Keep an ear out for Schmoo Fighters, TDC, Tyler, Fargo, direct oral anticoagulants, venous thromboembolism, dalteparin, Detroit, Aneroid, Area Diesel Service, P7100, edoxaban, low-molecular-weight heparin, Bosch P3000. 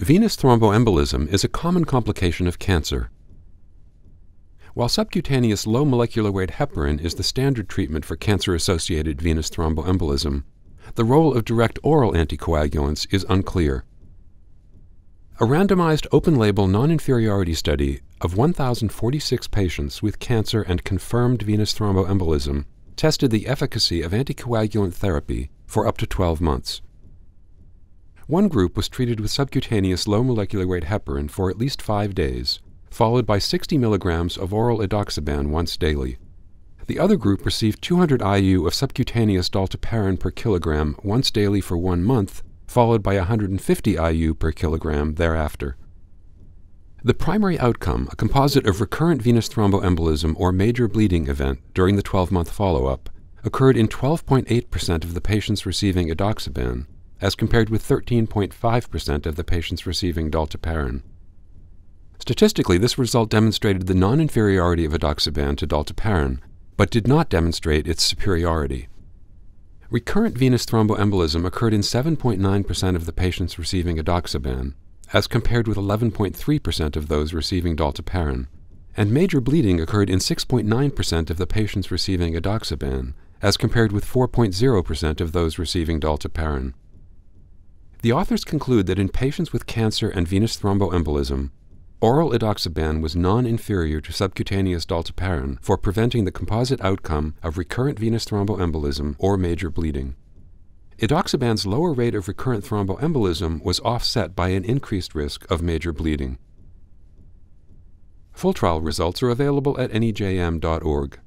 Venous thromboembolism is a common complication of cancer. While subcutaneous low molecular weight heparin is the standard treatment for cancer-associated venous thromboembolism, the role of direct oral anticoagulants is unclear. A randomized open-label non-inferiority study of 1,046 patients with cancer and confirmed venous thromboembolism tested the efficacy of anticoagulant therapy for up to 12 months. One group was treated with subcutaneous low molecular weight heparin for at least 5 days, followed by 60 milligrams of oral edoxaban once daily. The other group received 200 IU of subcutaneous dalteparin per kilogram once daily for 1 month, followed by 150 IU per kilogram thereafter. The primary outcome, a composite of recurrent venous thromboembolism or major bleeding event during the 12-month follow-up, occurred in 12.8% of the patients receiving edoxaban, as compared with 13.5% of the patients receiving dalteparin. Statistically, this result demonstrated the non-inferiority of edoxaban to dalteparin, but did not demonstrate its superiority. Recurrent venous thromboembolism occurred in 7.9% of the patients receiving edoxaban, as compared with 11.3% of those receiving dalteparin, and major bleeding occurred in 6.9% of the patients receiving edoxaban, as compared with 4.0% of those receiving dalteparin. The authors conclude that in patients with cancer and venous thromboembolism, oral edoxaban was non-inferior to subcutaneous dalteparin for preventing the composite outcome of recurrent venous thromboembolism or major bleeding. Edoxaban's lower rate of recurrent thromboembolism was offset by an increased risk of major bleeding. Full trial results are available at nejm.org.